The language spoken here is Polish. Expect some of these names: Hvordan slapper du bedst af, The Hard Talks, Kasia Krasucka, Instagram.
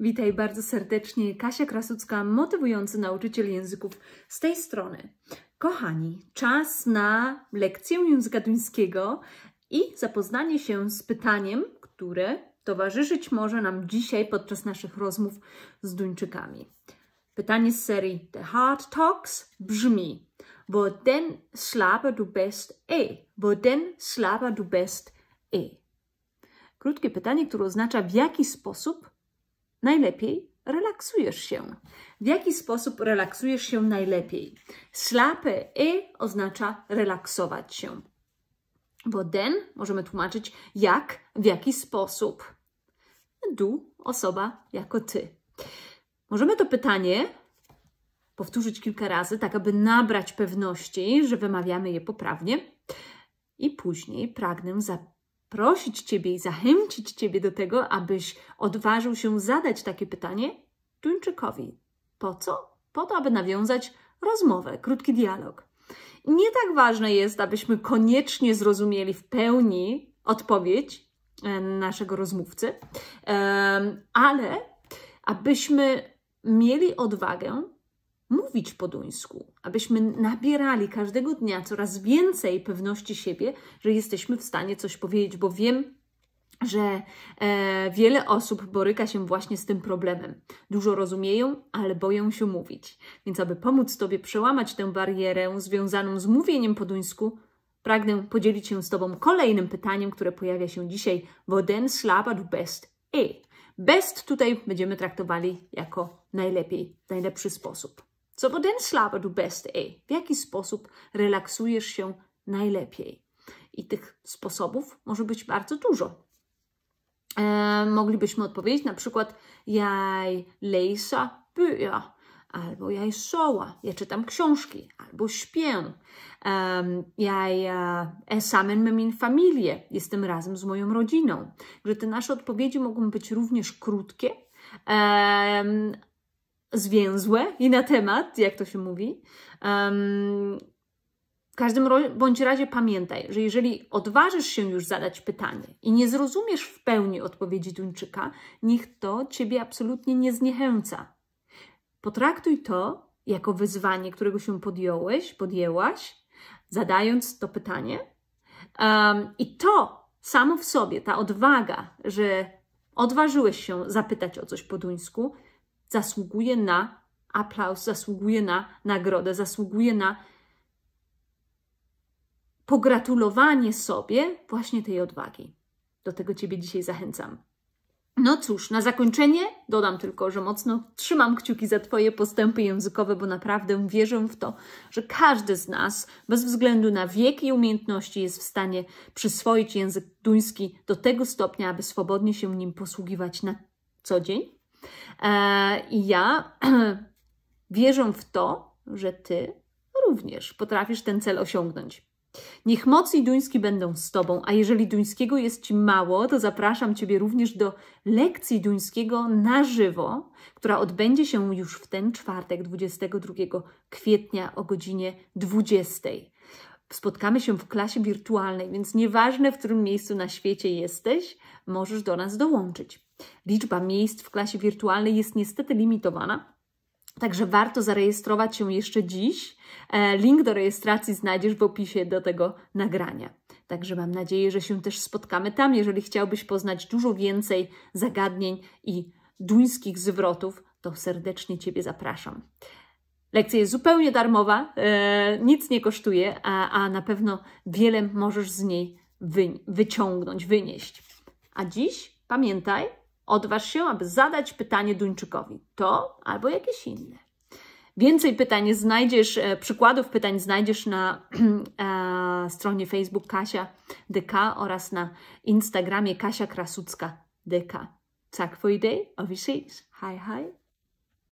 Witaj bardzo serdecznie, Kasia Krasucka, motywujący nauczyciel języków z tej strony. Kochani, czas na lekcję języka duńskiego i zapoznanie się z pytaniem, które towarzyszyć może nam dzisiaj podczas naszych rozmów z Duńczykami. Pytanie z serii The Hard Talks brzmi: Hvordan slapper du bedst af? Hvordan slapper du bedst af? Krótkie pytanie, które oznacza, w jaki sposób najlepiej relaksujesz się. W jaki sposób relaksujesz się najlepiej? Slappe e oznacza relaksować się. Hvordan możemy tłumaczyć jak, w jaki sposób. Du, osoba jako ty. Możemy to pytanie powtórzyć kilka razy, tak aby nabrać pewności, że wymawiamy je poprawnie. I później pragnę zaprosić Ciebie i zachęcić Ciebie do tego, abyś odważył się zadać takie pytanie Duńczykowi. Po co? Po to, aby nawiązać rozmowę, krótki dialog. Nie tak ważne jest, abyśmy koniecznie zrozumieli w pełni odpowiedź naszego rozmówcy, ale abyśmy mieli odwagę mówić po duńsku, abyśmy nabierali każdego dnia coraz więcej pewności siebie, że jesteśmy w stanie coś powiedzieć, bo wiem, że wiele osób boryka się właśnie z tym problemem. Dużo rozumieją, ale boją się mówić. Więc aby pomóc Tobie przełamać tę barierę związaną z mówieniem po duńsku, pragnę podzielić się z Tobą kolejnym pytaniem, które pojawia się dzisiaj. Hvordan slapper du bedst af? Best tutaj będziemy traktowali jako najlepiej, najlepszy sposób. Co Hvordan slapper du bedst af? W jaki sposób relaksujesz się najlepiej? I tych sposobów może być bardzo dużo. Moglibyśmy odpowiedzieć na przykład jag läser böcker, albo jag sover, ja czytam książki, albo śpię. Jag är sammen med min familie, jestem razem z moją rodziną. Że te nasze odpowiedzi mogą być również krótkie, zwięzłe i na temat, jak to się mówi. W każdym bądź razie pamiętaj, że jeżeli odważysz się już zadać pytanie i nie zrozumiesz w pełni odpowiedzi Duńczyka, niech to Ciebie absolutnie nie zniechęca. Potraktuj to jako wyzwanie, którego się podjęłaś, zadając to pytanie. I to samo w sobie, ta odwaga, że odważyłeś się zapytać o coś po duńsku, zasługuje na aplauz, zasługuje na nagrodę, zasługuje na pogratulowanie sobie właśnie tej odwagi. Do tego Ciebie dzisiaj zachęcam. No cóż, na zakończenie dodam tylko, że mocno trzymam kciuki za Twoje postępy językowe, bo naprawdę wierzę w to, że każdy z nas, bez względu na wiek i umiejętności, jest w stanie przyswoić język duński do tego stopnia, aby swobodnie się nim posługiwać na co dzień. I ja wierzę w to, że Ty również potrafisz ten cel osiągnąć. Niech moc i duński będą z Tobą, a jeżeli duńskiego jest Ci mało, to zapraszam Ciebie również do lekcji duńskiego na żywo, która odbędzie się już w ten czwartek, 22 kwietnia o godzinie 20. Spotkamy się w klasie wirtualnej, więc nieważne, w którym miejscu na świecie jesteś, możesz do nas dołączyć. Liczba miejsc w klasie wirtualnej jest niestety limitowana, także warto zarejestrować się jeszcze dziś. Link do rejestracji znajdziesz w opisie do tego nagrania. Także mam nadzieję, że się też spotkamy tam, jeżeli chciałbyś poznać dużo więcej zagadnień i duńskich zwrotów, to serdecznie Ciebie zapraszam. Lekcja jest zupełnie darmowa, nic nie kosztuje, a na pewno wiele możesz z niej wynieść. A dziś pamiętaj, odważ się, aby zadać pytanie Duńczykowi. To albo jakieś inne. Więcej pytań znajdziesz, przykładów pytań znajdziesz na stronie Facebook Kasia DK oraz na Instagramie Kasia Krasucka DK. Tak for i dag, og vi ses. Hej hej.